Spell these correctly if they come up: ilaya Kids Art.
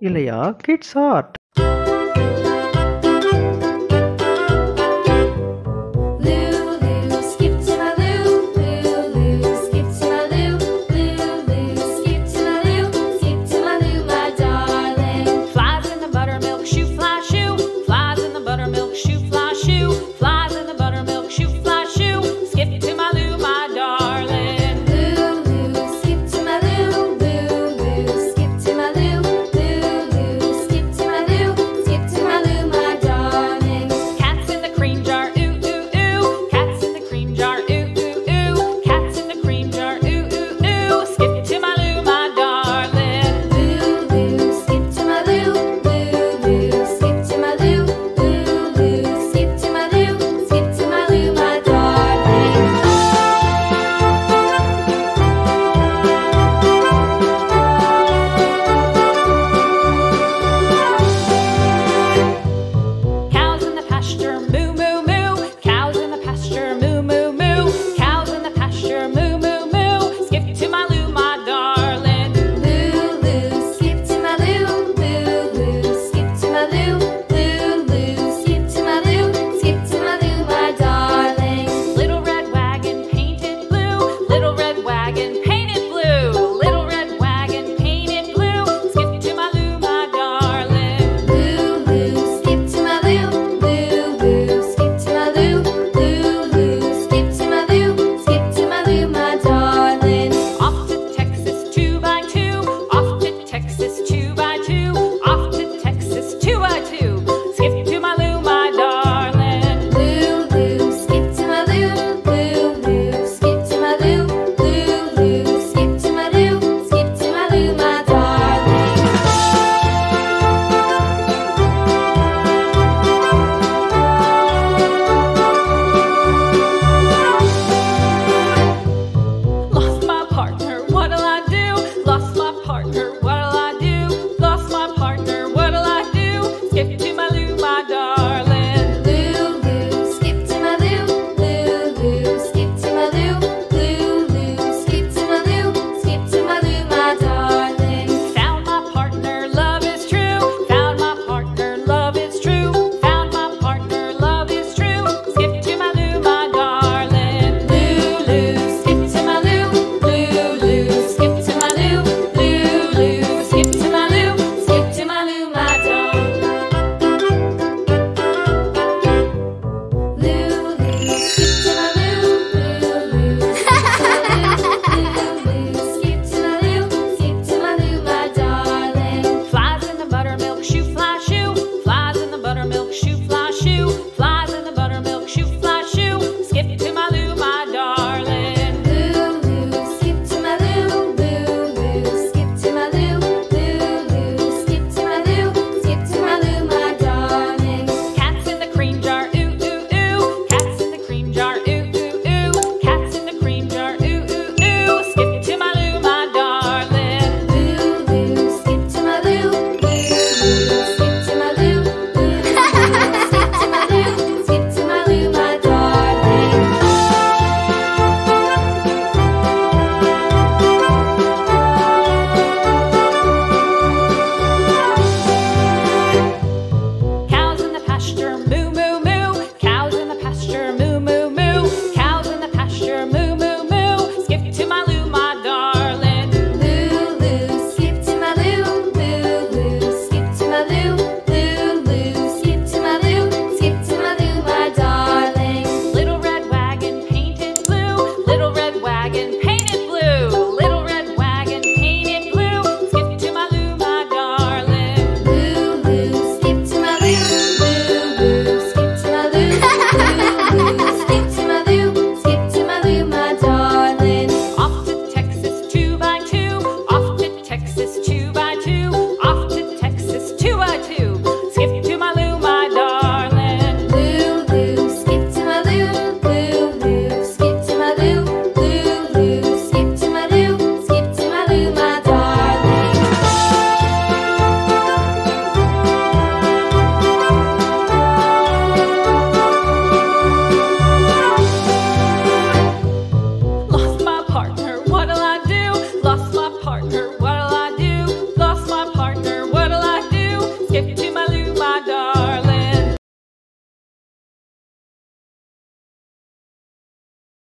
Ilaya Kids Art.